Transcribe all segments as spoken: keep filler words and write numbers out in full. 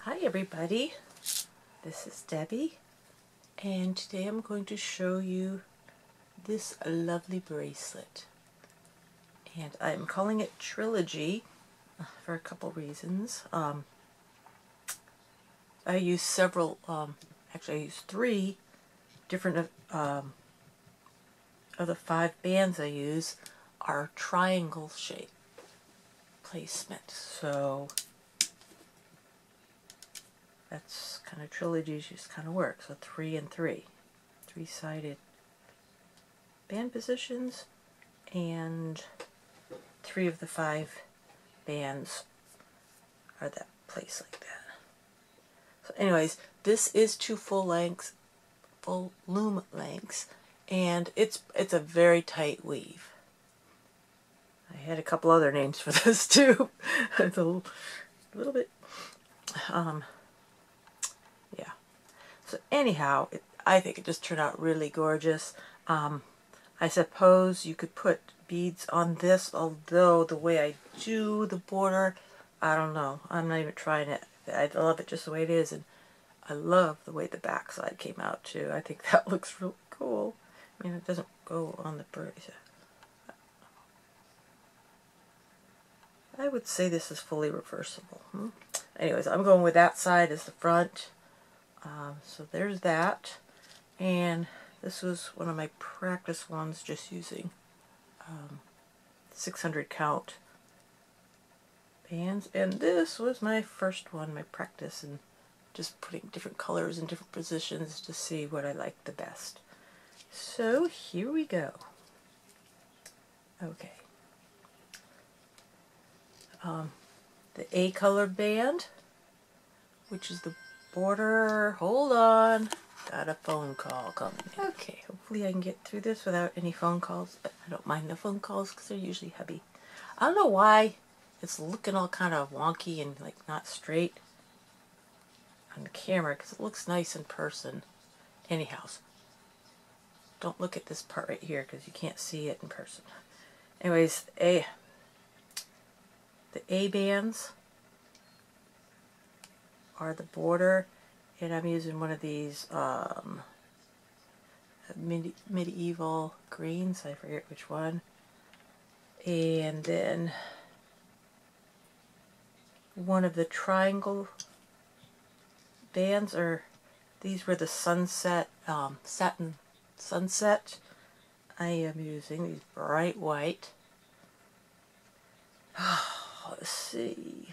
Hi everybody, this is Debbie, and today I'm going to show you this lovely bracelet. And I'm calling it Trilogy for a couple reasons. Um, I use several, um, actually I use three different um, of the five bands I use are triangle shape placement. So that's kind of Trilogies just kind of work. So three and three. Three-sided band positions, and three of the five bands are that place like that. So anyways, this is two full lengths, full loom lengths, and it's it's a very tight weave. I had a couple other names for this too. It's a little, a little bit um So anyhow, it, I think it just turned out really gorgeous. Um, I suppose you could put beads on this, although the way I do the border, I don't know. I'm not even trying it. I love it just the way it is, and I love the way the back side came out too. I think that looks really cool. I mean, it doesn't go on the bracelet. I would say this is fully reversible. Hmm? Anyways, I'm going with that side as the front. Um, so there's that, and this was one of my practice ones, just using um, six hundred count bands, and this was my first one, my practice, and just putting different colors in different positions to see what I liked the best. So here we go. Okay. Um, the A color band, which is the border. Hold on. Got a phone call coming in. Okay, hopefully I can get through this without any phone calls, but I don't mind the phone calls because they're usually heavy. I don't know why it's looking all kind of wonky and like not straight on the camera, because it looks nice in person. Anyhow, don't look at this part right here because you can't see it in person. Anyways, A, the A bands are the border, and I'm using one of these um, midi medieval greens, I forget which one, and then one of the triangle bands are, these were the sunset, um, satin sunset. I am using these bright white. Let's see.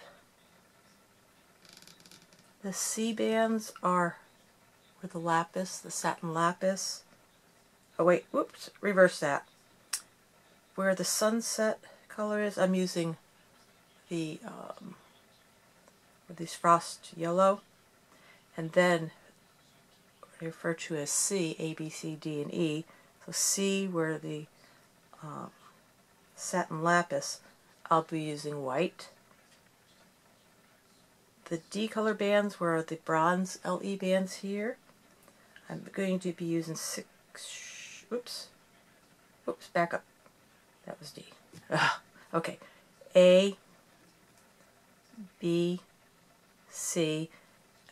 The C bands are with the lapis, the satin lapis. Oh wait, whoops, reverse that. Where the sunset color is, I'm using the um, with these frost yellow, and then what I refer to as C, A, B, C, D, and E. So C, where the um, satin lapis, I'll be using white. The D color bands were the bronze L E bands here. I'm going to be using six, whoops, whoops, back up. That was D. Ugh. Okay, A, B, C,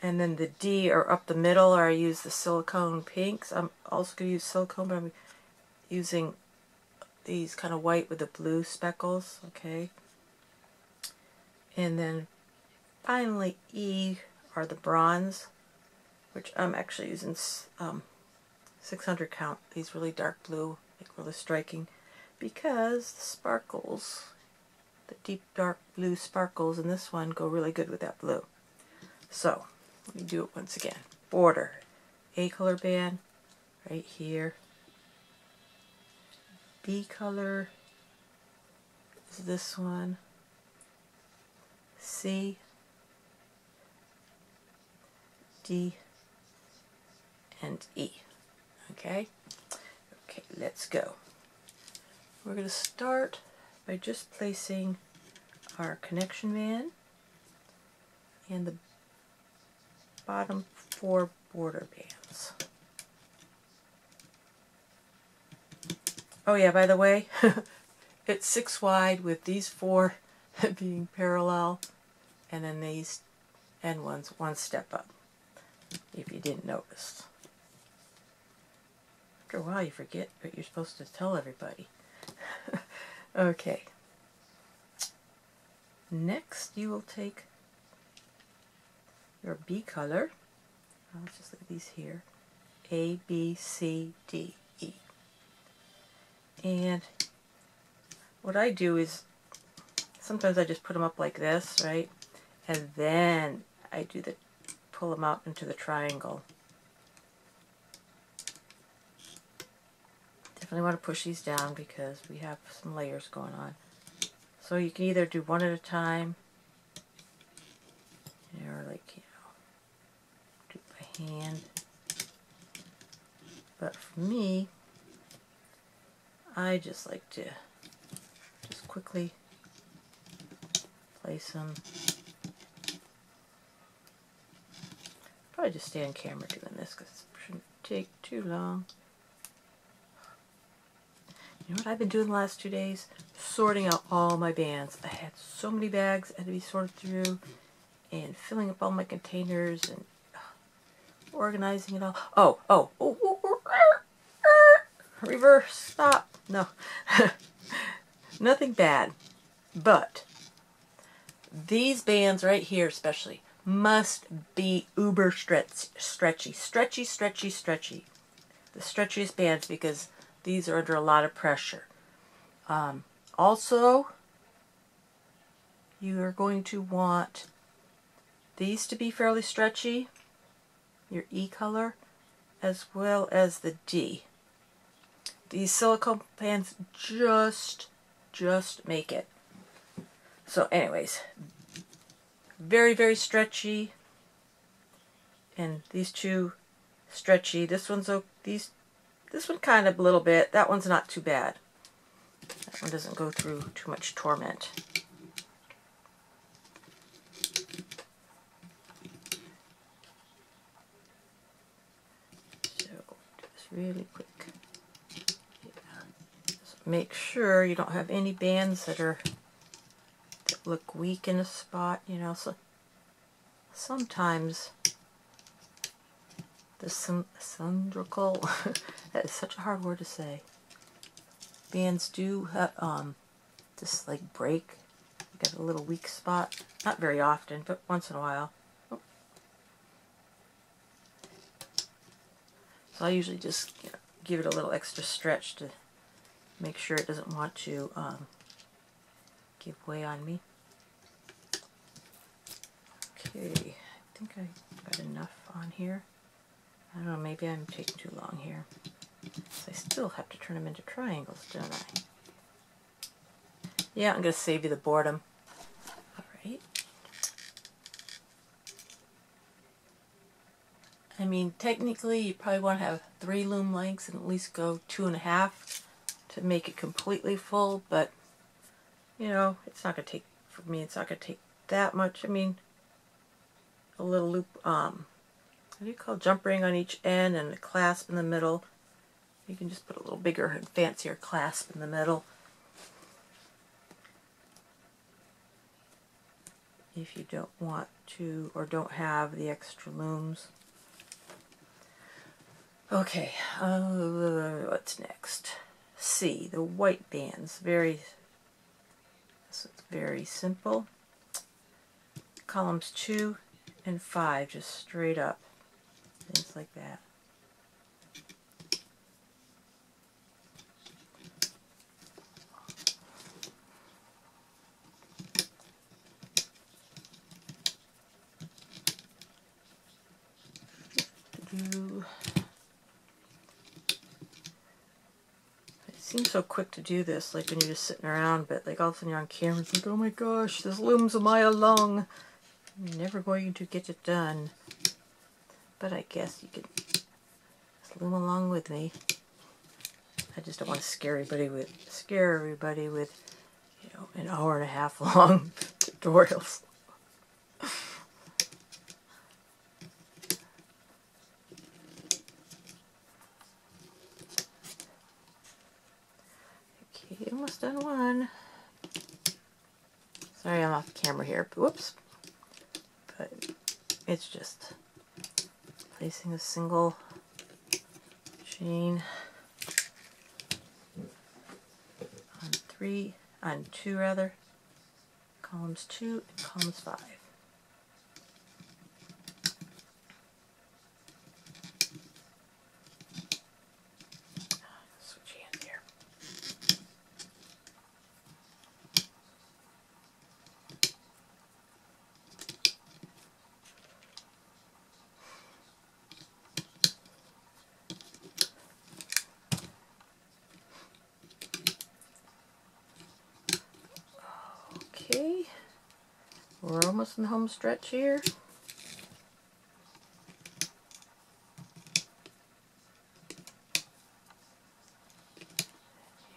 and then the D are up the middle, or I use the silicone pinks. I'm also going to use silicone, but I'm using these kind of white with the blue speckles, okay? And then finally, E are the bronze, which I'm actually using um, six hundred count, these really dark blue, like really striking, because the sparkles, the deep dark blue sparkles in this one go really good with that blue. So, let me do it once again. Border, A color band, right here. B color is this one. C, D, and E. Okay? Okay, let's go. We're going to start by just placing our connection band and the bottom four border bands. Oh yeah, by the way, it's six wide with these four being parallel, and then these and one's one step up, if you didn't notice. After a while you forget what you're supposed to tell everybody. Okay. Next you will take your B color. I'll just leave these here. A, B, C, D, E. And what I do is sometimes I just put them up like this, right? And then I do the pull them out into the triangle. Definitely want to push these down because we have some layers going on. So you can either do one at a time, or like, you know, do it by hand. But for me, I just like to just quickly place them. Probably just stay on camera doing this because it shouldn't take too long. You know what I've been doing the last two days? Sorting out all my bands. I had so many bags that had to be sorted through, and filling up all my containers and uh, organizing it all. Oh, oh, oh, oh, oh, oh, reverse, stop. No, nothing bad. But these bands right here especially must be uber stretch, stretchy, stretchy, stretchy, stretchy. The stretchiest bands because these are under a lot of pressure. Um, also, you are going to want these to be fairly stretchy, your E color, as well as the D. These silicone bands just, just make it. So anyways, very, very stretchy, and these two stretchy. This one's, these, this one kind of a little bit. That one's not too bad. That one doesn't go through too much torment. So do this really quick. Yeah. Just make sure you don't have any bands that are that look weak in a spot. You know, so sometimes the cylindrical. That is such a hard word to say. Bands do have, um, just like break. Got a little weak spot. Not very often, but once in a while. Oh. So I usually just, you know, give it a little extra stretch to make sure it doesn't want to um, give way on me. Okay, I think I got enough on here. I don't know, maybe I'm taking too long here. So I still have to turn them into triangles, don't I? Yeah, I'm going to save you the boredom. Alright. I mean, technically, you probably want to have three loom lengths and at least go two and a half to make it completely full, but, you know, it's not going to take, for me, it's not going to take that much. I mean, a little loop, um, what do you call it? Jump ring on each end and a clasp in the middle. You can just put a little bigger and fancier clasp in the middle if you don't want to or don't have the extra looms. Okay, uh, what's next? C, the white bands. Very, so it's very simple. Columns two and five, just straight up, things like that. Seems so quick to do this, like when you're just sitting around, but like all of a sudden you're on camera, it's like, oh my gosh, this loom's a mile long. You're never going to get it done. But I guess you could just loom along with me. I just don't want to scare everybody with scare everybody with, you know, an hour and a half long tutorials. Almost done one. Sorry, I'm off camera here. Whoops. But it's just placing a single chain on three, on two rather, columns two and columns five. We're almost in the home stretch here.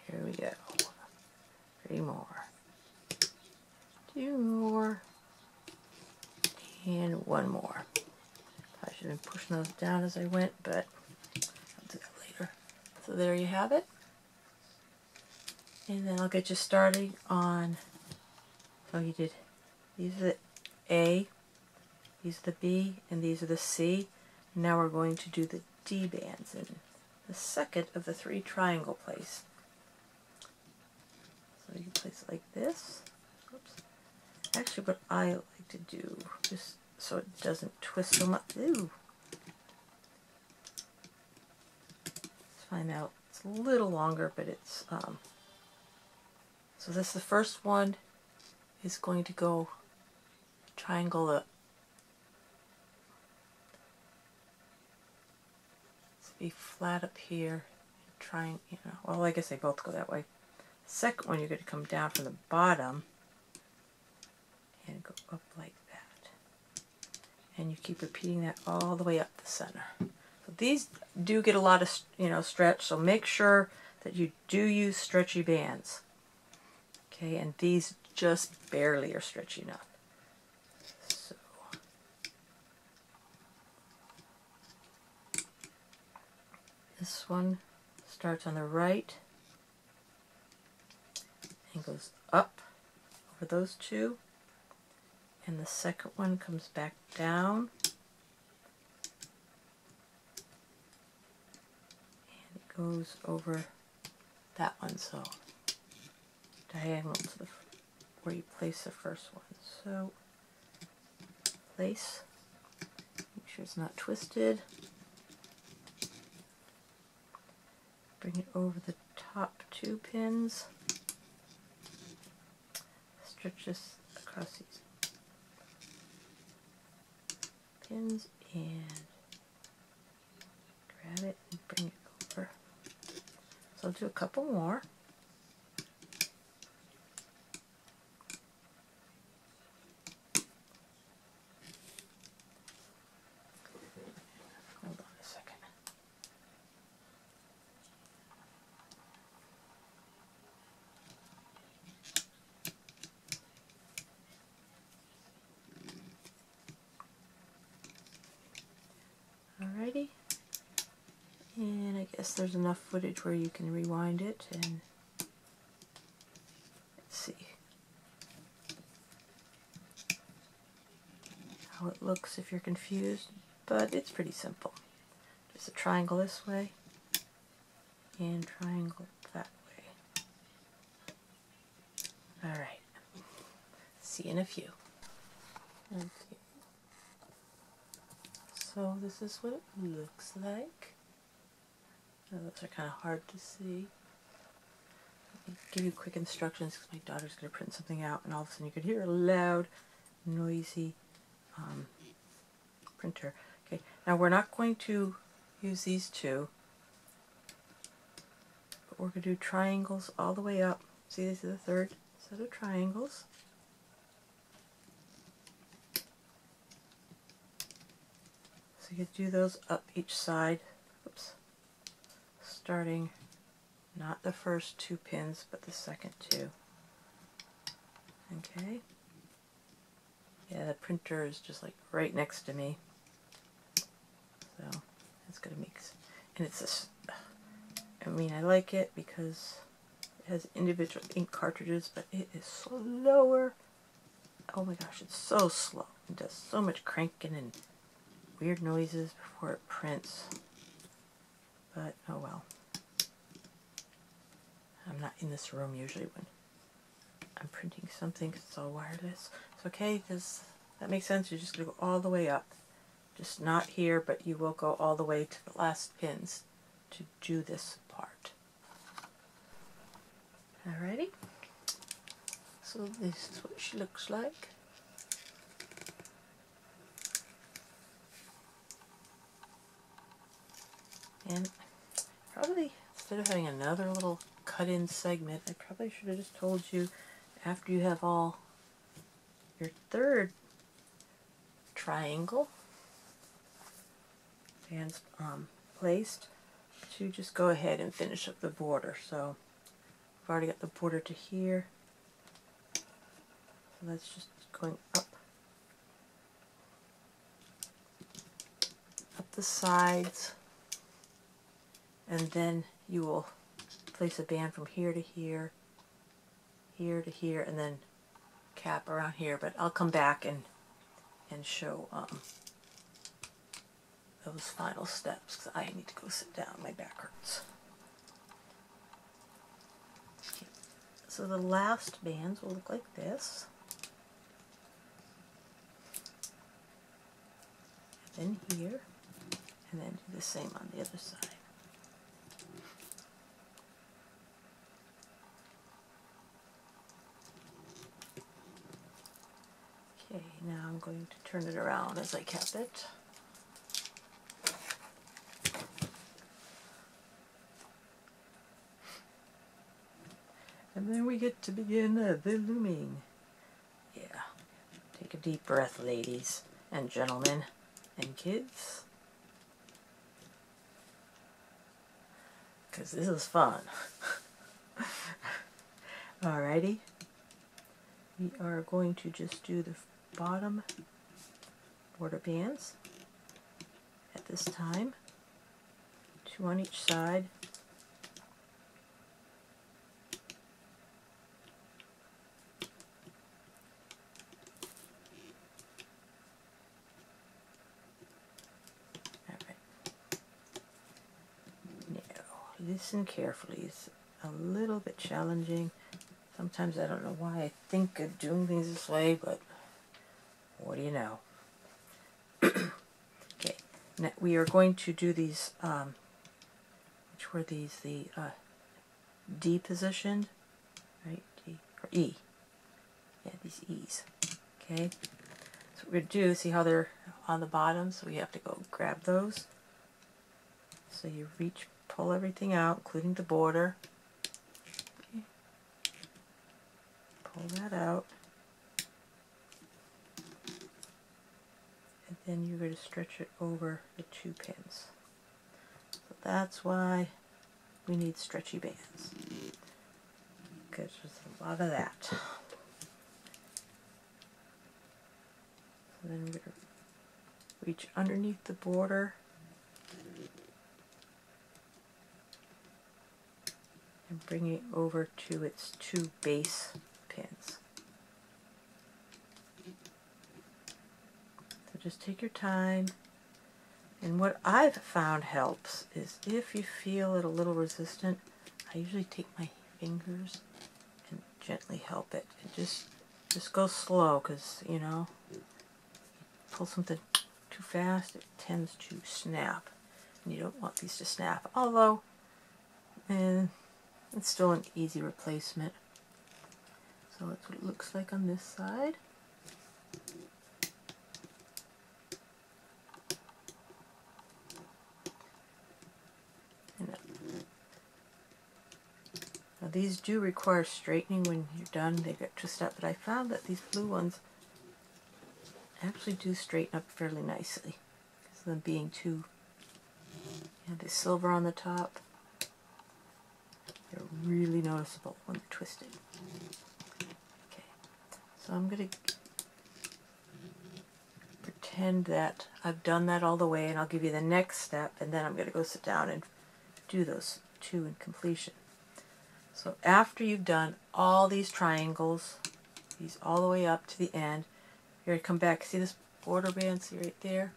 Here we go. Three more. Two more. And one more. I should have been pushing those down as I went, but I'll do that later. So there you have it. And then I'll get you started on, oh, you did. These are the A, these are the B, and these are the C. Now we're going to do the D bands in the second of the three triangle place. So you can place it like this. Oops. Actually, what I like to do, just so it doesn't twist so much. Ooh. Let's find out. It's a little longer, but it's, um, so this is the first one is going to go triangle up. It's be flat up here, trying, you know, well, I guess they both go that way. Second one, you're going to come down from the bottom and go up like that. And you keep repeating that all the way up the center. So these do get a lot of, you know, stretch, so make sure that you do use stretchy bands. Okay, and these just barely are stretchy enough. So this one starts on the right and goes up over those two, and the second one comes back down and it goes over that one, so diagonal to the where you place the first one. So place, make sure it's not twisted, bring it over the top two pins, stretch this across these pins and grab it and bring it over. So I'll do a couple more. And I guess there's enough footage where you can rewind it and let's see how it looks if you're confused, but it's pretty simple. Just a triangle this way and triangle that way. Alright, see you in a few. Okay. So this is what it looks like. Those are kind of hard to see. Let me give you quick instructions because my daughter's going to print something out and all of a sudden you could hear a loud, noisy um, printer. Okay, now we're not going to use these two, but we're going to do triangles all the way up. See, this is the third set of triangles. So you can do those up each side. Oops. Starting not the first two pins, but the second two. Okay. Yeah, the printer is just like right next to me. So that's gonna make, and it's this. I mean, I like it because it has individual ink cartridges, but it is slower. Oh my gosh, it's so slow. and does so much cranking and weird noises before it prints. But oh well. I'm not in this room usually when I'm printing something because it's all wireless. It's okay, does that make sense? You're just going to go all the way up. Just not here, but you will go all the way to the last pins to do this part. Alrighty. So this is what she looks like. And probably, instead of having another little cut-in segment, I probably should have just told you after you have all your third triangle and um, placed, to just go ahead and finish up the border. So I've already got the border to here. So that's just going up, up the sides, and then you will place a band from here to here, here to here, and then cap around here. But I'll come back and and show um, those final steps because I need to go sit down. My back hurts. Okay. So the last bands will look like this. And then here, and then do the same on the other side. Okay, now I'm going to turn it around as I cap it. And then we get to begin uh, the looming. Yeah. Take a deep breath, ladies and gentlemen and kids, because this is fun. Alrighty. We are going to just do the bottom border bands at this time, two on each side, all right. Now listen carefully, it's a little bit challenging sometimes. I don't know why I think of doing things this way, but what do you know? Okay, now we are going to do these, um, which were these, the uh, D position, right? D or E. Yeah, these E's. Okay, so we're going to do, see how they're on the bottom, so we have to go grab those. So you reach, pull everything out, including the border. Okay. Pull that out. Then you're going to stretch it over the two pins. So that's why we need stretchy bands, because there's a lot of that. So then we're going to reach underneath the border and bring it over to its two base pins. Just take your time, and what I've found helps is if you feel it a little resistant, I usually take my fingers and gently help it. And just just go slow, because you know, you pull something too fast, it tends to snap, and you don't want these to snap. Although, and it's still an easy replacement. So that's what it looks like on this side. These do require straightening when you're done. They get twisted up, but I found that these blue ones actually do straighten up fairly nicely, because of them being too, yeah, the silver on the top. They're really noticeable when they're twisted. Okay, so I'm going to pretend that I've done that all the way, and I'll give you the next step, and then I'm going to go sit down and do those two in completion. So after you've done all these triangles, these all the way up to the end, Here, come back. See this border band? See right there?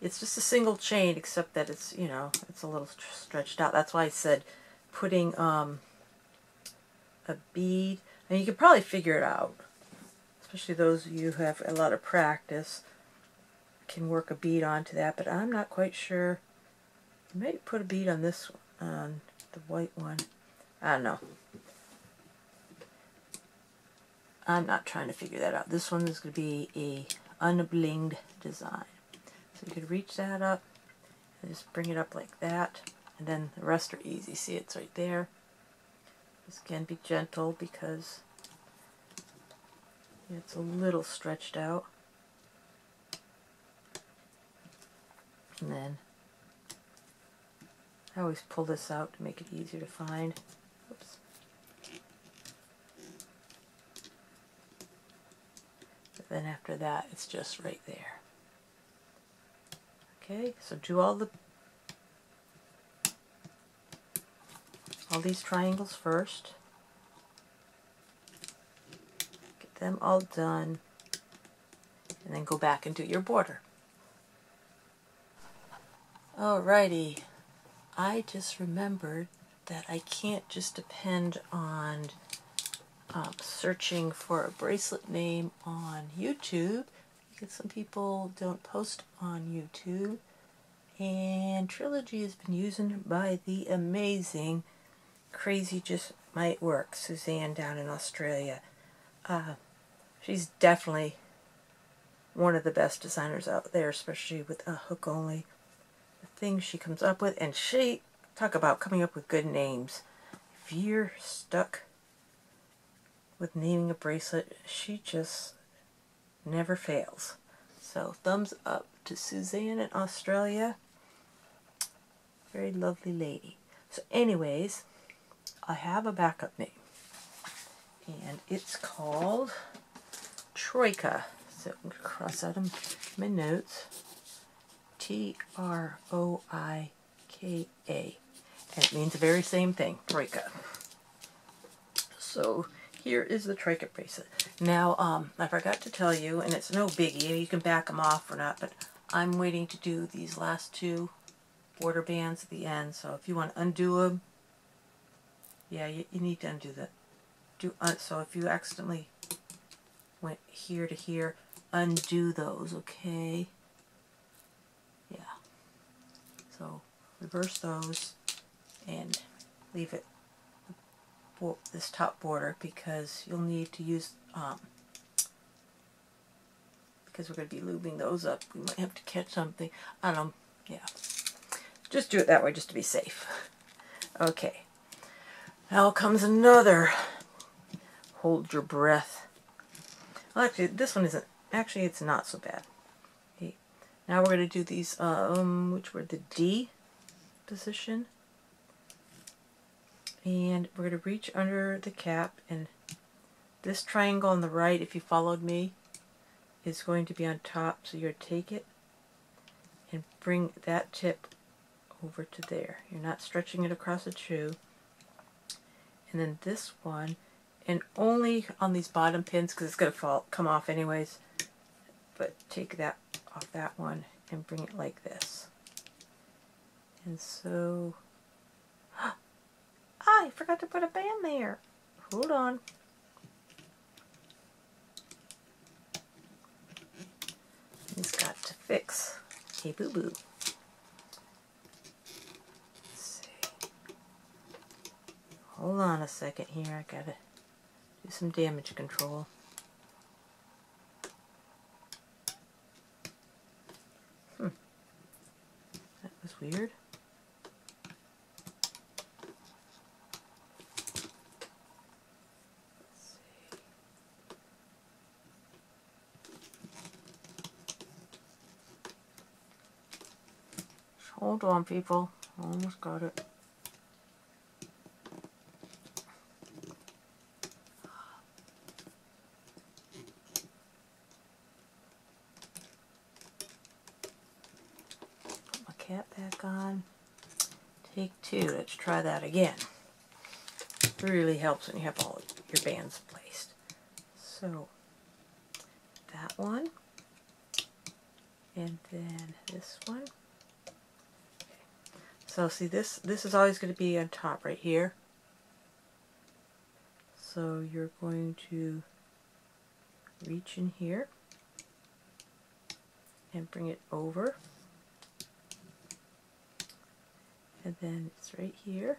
It's just a single chain, except that it's, you know, it's a little stretched out. That's why I said putting um, a bead. And you can probably figure it out, especially those of you who have a lot of practice can work a bead onto that, but I'm not quite sure. I may put a bead on this one, on the white one. I don't know. I'm not trying to figure that out. This one is going to be a unblinged design. So you could reach that up and just bring it up like that, and then the rest are easy. See, it's right there. This can be gentle because it's a little stretched out. And then I always pull this out to make it easier to find. Oops. But then after that, it's just right there. Okay, so do all the all these triangles first. Get them all done, and then go back and do your border. Alrighty, I just remembered that I can't just depend on um, searching for a bracelet name on YouTube, because some people don't post on YouTube, and Trilogy has been used by the amazing Crazy Just Might Work, Suzanne down in Australia. Uh, she's definitely one of the best designers out there, especially with a hook only. Things she comes up with, and she, talk about coming up with good names. If you're stuck with naming a bracelet, she just never fails. So thumbs up to Suzanne in Australia. Very lovely lady. So anyways, I have a backup name, and it's called Troika. So I'm going to cross out my notes. T R O I K A, and it means the very same thing, Troika. So here is the Troika bracelet. Now, um, I forgot to tell you, and it's no biggie, you can back them off or not, but I'm waiting to do these last two border bands at the end, so if you want to undo them, yeah, you, you need to undo that. Do uh, so if you accidentally went here to here, undo those, okay? So reverse those and leave it this top border, because you'll need to use, um, because we're going to be lubing those up. We might have to catch something. I don't know. Yeah. Just do it that way just to be safe. Okay. Now comes another hold your breath. Well, actually, this one isn't. Actually, it's not so bad. Now we're going to do these, um, which were the D position. And we're going to reach under the cap, and this triangle on the right, if you followed me, is going to be on top. So you're going to take it and bring that tip over to there. You're not stretching it across the shoe. And then this one, and only on these bottom pins, because it's going to fall, come off anyways, but take that off that one and bring it like this. And so, ah, I forgot to put a band there. Hold on. It's got to fix a boo-boo. Let's see. Hold on a second here. I gotta do some damage control. Weird. Let's see. Hold on, people. Almost got it. Let's try that again. It really helps when you have all your bands placed. So that one, and then this one. Okay. So see, this this is always going to be on top right here. So you're going to reach in here and bring it over, and then it's right here.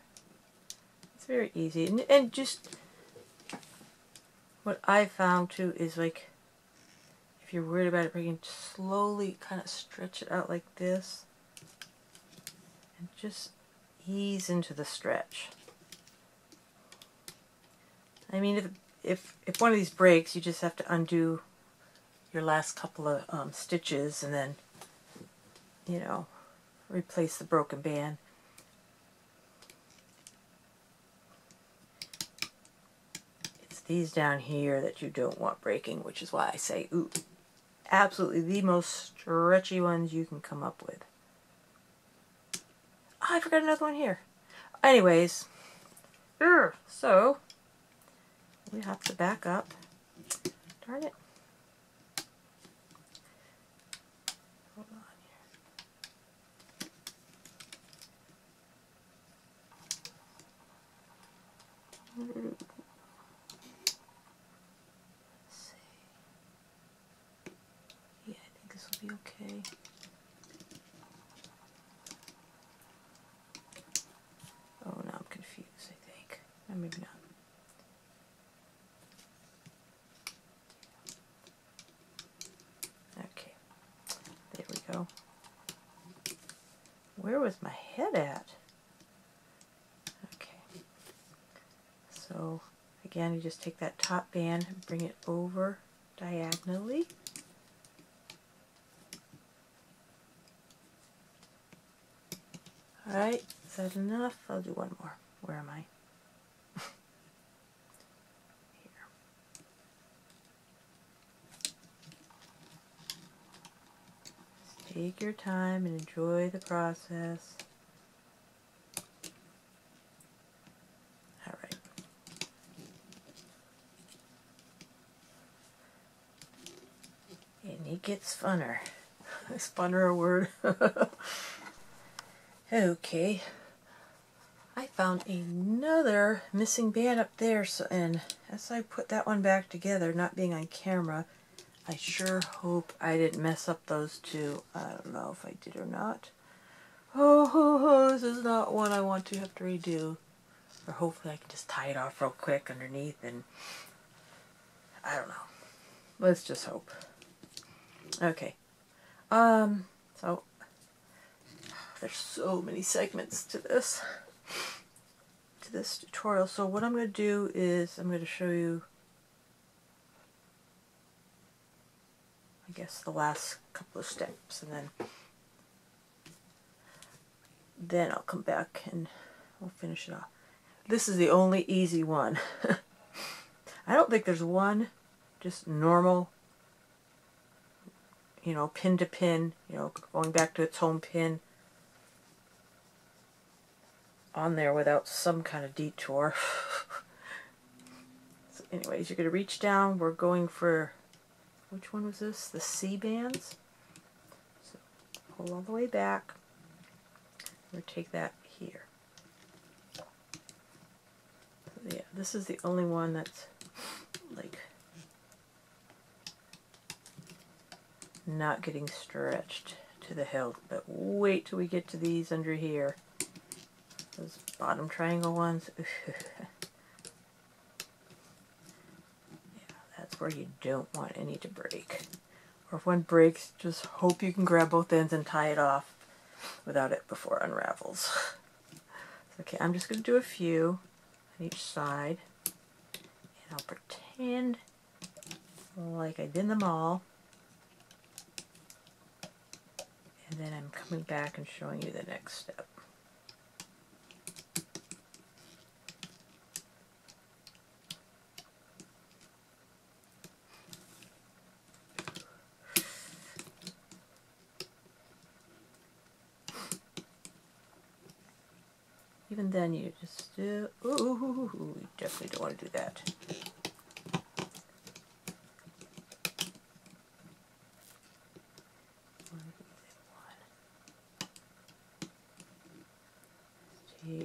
It's very easy, and, and just what I found too is, like, if you're worried about it breaking, just slowly kind of stretch it out like this and just ease into the stretch. I mean, if if, if one of these breaks, you just have to undo your last couple of um, stitches and then, you know, replace the broken band. It's these down here that you don't want breaking, which is why I say, ooh, absolutely the most stretchy ones you can come up with. Oh, I forgot another one here. Anyways, so we have to back up. Darn it. Let's see. Yeah, I think this will be okay. Oh, now I'm confused, I think. Or maybe not. Okay. There we go. Where was my head at? So again, you just take that top band and bring it over diagonally. All right, is that enough? I'll do one more. Where am I? Here. Just take your time and enjoy the process. It gets funner. Is funner a word? Okay. I found another missing band up there, so, and as I put that one back together, not being on camera, I sure hope I didn't mess up those two. I don't know if I did or not. Oh, oh, oh, this is not one I want to have to redo. Or hopefully I can just tie it off real quick underneath, and I don't know. Let's just hope. Okay, um, so there's so many segments to this, to this tutorial. So what I'm going to do is I'm going to show you, I guess, the last couple of steps, and then, then I'll come back and we'll finish it off. This is the only easy one. I don't think there's one just normal, you know, pin to pin, you know, going back to its home pin on there without some kind of detour. So anyways, you're going to reach down. We're going for, which one was this? The C bands. So pull all the way back. We're going to take that here. So yeah, this is the only one that's like not getting stretched to the hilt, but wait till we get to these under here. Those bottom triangle ones. Yeah, that's where you don't want any to break. Or if one breaks, just hope you can grab both ends and tie it off without it before it unravels. Okay, I'm just going to do a few on each side, and I'll pretend like I did them all. And then I'm coming back and showing you the next step. Even then, you just do. Ooh, ooh, ooh, you definitely don't want to do that.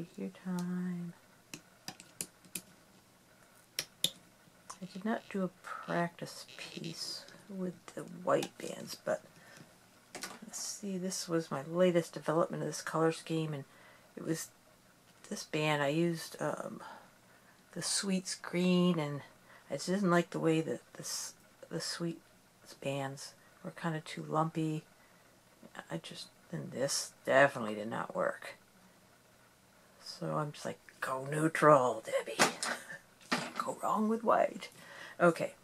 Take your time. I did not do a practice piece with the white bands, but let's see, this was my latest development of this color scheme, and it was this band. I used um, the Sweets green, and I just didn't like the way that this the Sweets bands were kind of too lumpy. I just, and this definitely did not work. So I'm just like, go neutral, Debbie. Can't go wrong with white. Okay,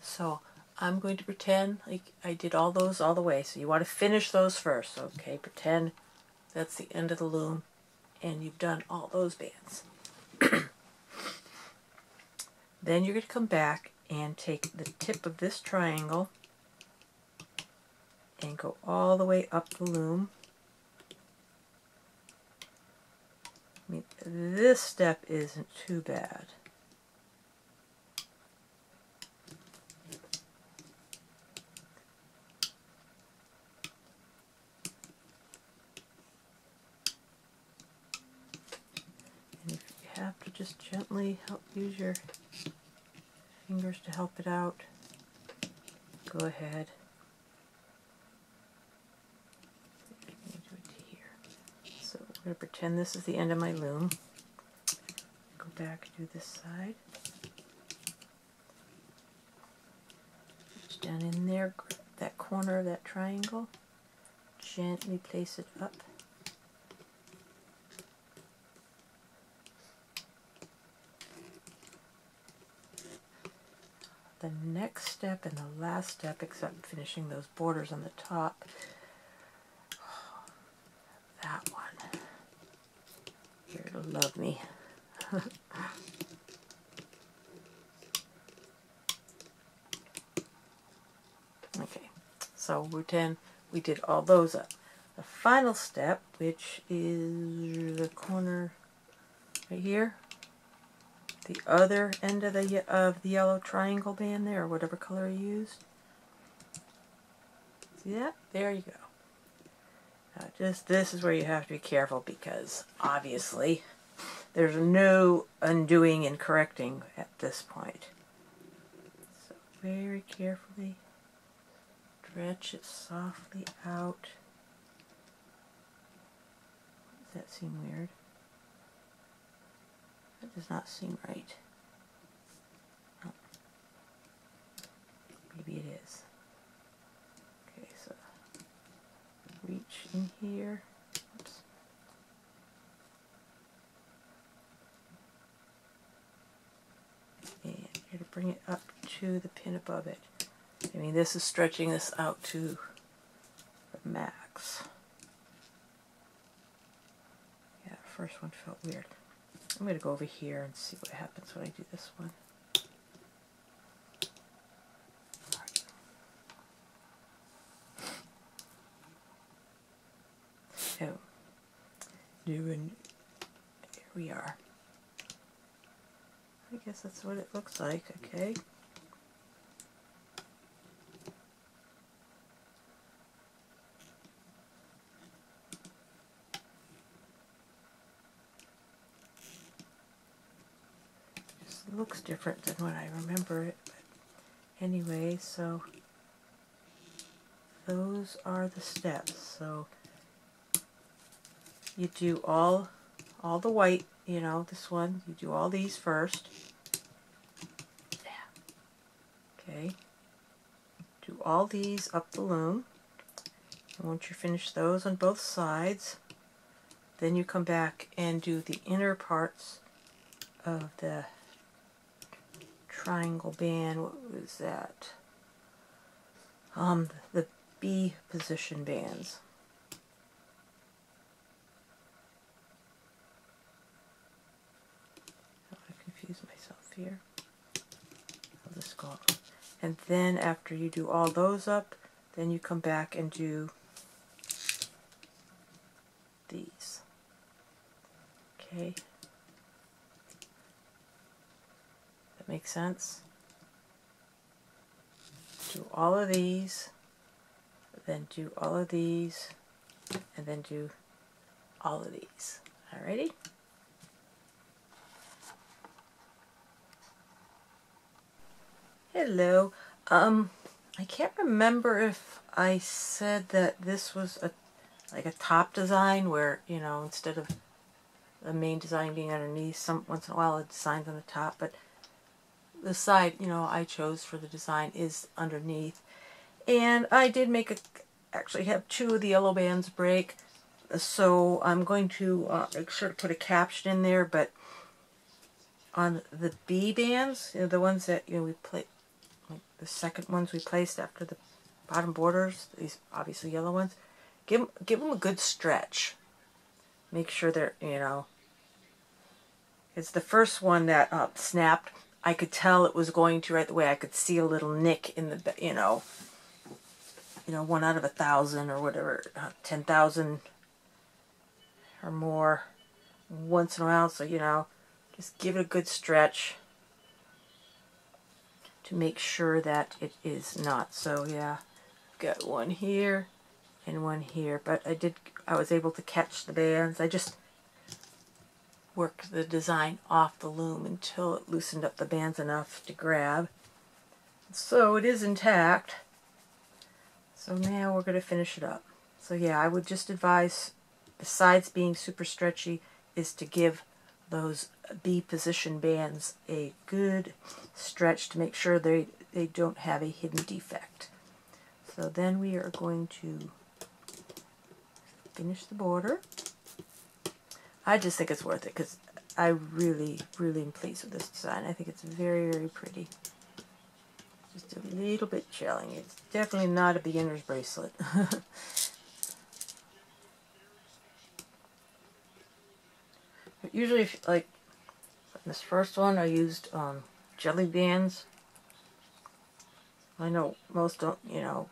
so I'm going to pretend like I did all those all the way. So you want to finish those first. Okay, pretend that's the end of the loom and you've done all those bands. Then you're going to come back and take the tip of this triangle and go all the way up the loom. I mean, this step isn't too bad. And if you have to, just gently help, use your fingers to help it out, go ahead. I'm going to pretend this is the end of my loom. Go back and do this side. Reach down in there, grip that corner of that triangle, gently place it up. The next step and the last step, except finishing those borders on the top, that one. You're gonna love me. Okay, so pretend we did all those up. The final step, which is the corner right here, the other end of the of the yellow triangle band there, or whatever color you used. See that? There you go. Uh, just this is where you have to be careful, because obviously there's no undoing and correcting at this point. So very carefully stretch it softly out. Does that seem weird? That does not seem right. Oh. Maybe it is. Reach in here. Oops. And you're going to bring it up to the pin above it. I mean, this is stretching this out to the max. Yeah, the first one felt weird. I'm going to go over here and see what happens when I do this one. And here we are. I guess that's what it looks like. Okay. Just looks different than when I remember it. But anyway, so those are the steps. So you do all, all the white, you know, this one, you do all these first. Okay. Do all these up the loom. And once you finish those on both sides, then you come back and do the inner parts of the triangle band. What was that? Um, the B position bands. Myself here. I'll just go up. And then after you do all those up, then you come back and do these. Okay. That makes sense. Do all of these, then do all of these, and then do all of these. Alrighty? Hello. Um, I can't remember if I said that this was a like a top design where, you know, instead of the main design being underneath, some once in a while a design's on the top, but the side, you know, I chose for the design is underneath. And I did make a, actually have two of the yellow bands break, so I'm going to uh, make sure to put a caption in there, but on the B bands, you know, the ones that, you know, we play, like the second ones we placed after the bottom borders, these obviously yellow ones, give, give them a good stretch. Make sure they're, you know, it's the first one that uh, snapped. I could tell it was going to right the way. I could see a little nick in the, you know, you know, one out of a thousand or whatever, uh, ten thousand or more once in a while. So, you know, just give it a good stretch to make sure that it is not. So yeah, got one here and one here, but I did, I was able to catch the bands. I just worked the design off the loom until it loosened up the bands enough to grab. So it is intact. So now we're going to finish it up. So yeah, I would just advise, besides being super stretchy, is to give those B position bands a good stretch to make sure they, they don't have a hidden defect. So then we are going to finish the border. I just think it's worth it because I really, really am pleased with this design. I think it's very, very pretty. Just a little bit chilling. It's definitely not a beginner's bracelet. But usually, if, like this first one, I used um, jelly bands. I know most don't, you know,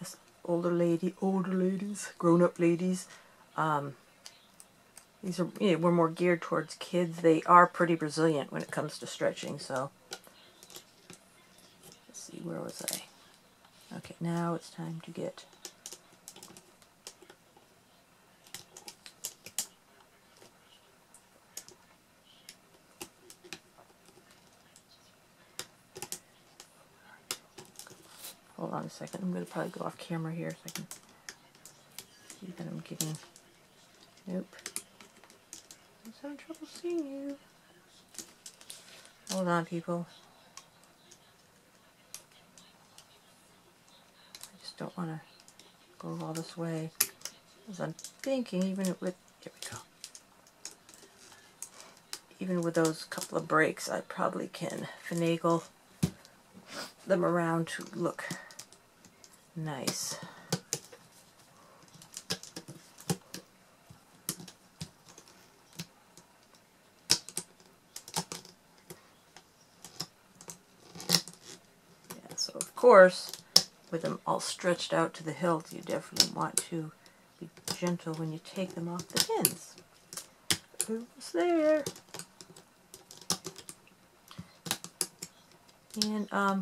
us older lady, older ladies, grown-up ladies. Um, These are, you know, we're more geared towards kids. They are pretty resilient when it comes to stretching, so. Let's see, where was I? Okay, now it's time to get hold on a second. I'm going to probably go off camera here so I can see that I'm getting... Nope. I'm having trouble seeing you. Hold on, people. I just don't want to go all this way. As I'm thinking, even with here we go. Even with those couple of breaks, I probably can finagle them around to look nice. Of course, with them all stretched out to the hilt, you definitely want to be gentle when you take them off the pins. Who's there? And um,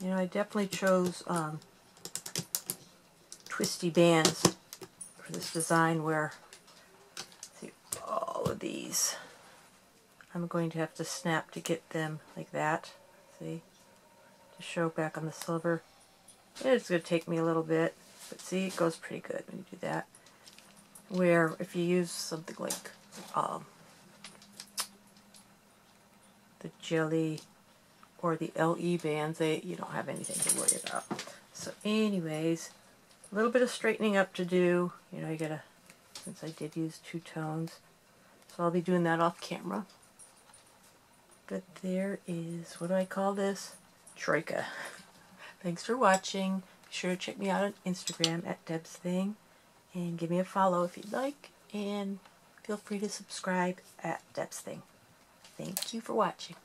you know, I definitely chose um, twisty bands for this design. Where see all of these, I'm going to have to snap to get them like that. See, to show back on the silver. It's going to take me a little bit, but see, it goes pretty good when you do that. Where if you use something like um, the jelly or the L E bands, they you don't have anything to worry about. So, anyways, a little bit of straightening up to do. You know, you gotta. Since I did use two tones, so I'll be doing that off camera. But there is, what do I call this? Troika. Thanks for watching. Be sure to check me out on Instagram at Deb's Thing. And give me a follow if you'd like. And feel free to subscribe at Deb's Thing. Thank you for watching.